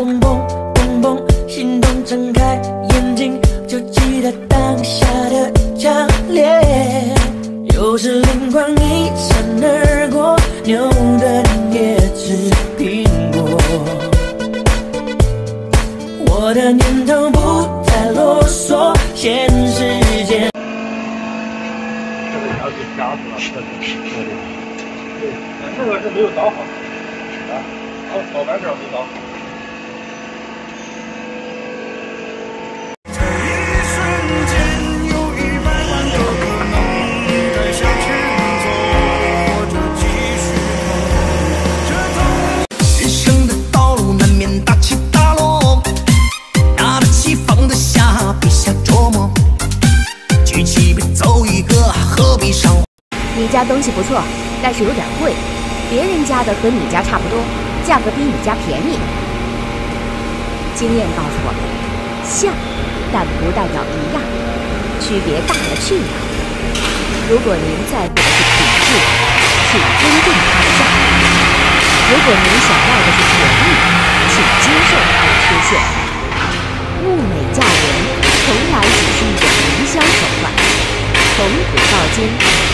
蹦蹦蹦蹦，心动睁开眼睛，就记得当下的强烈。又是灵光一闪而过，牛顿也吃苹果。我的念头不再啰嗦，现实间。这个条件夹住了，对，这个是没有导好。 好玩儿，我们走。 你家东西不错，但是有点贵。别人家的和你家差不多，价格比你家便宜。经验告诉我们，像，但不代表一样，区别大了去了。如果您在乎的是品质，请尊重它的价格；如果您想要的是便宜，请接受它的缺陷。物美价廉从来只是一种营销手段，从古到今。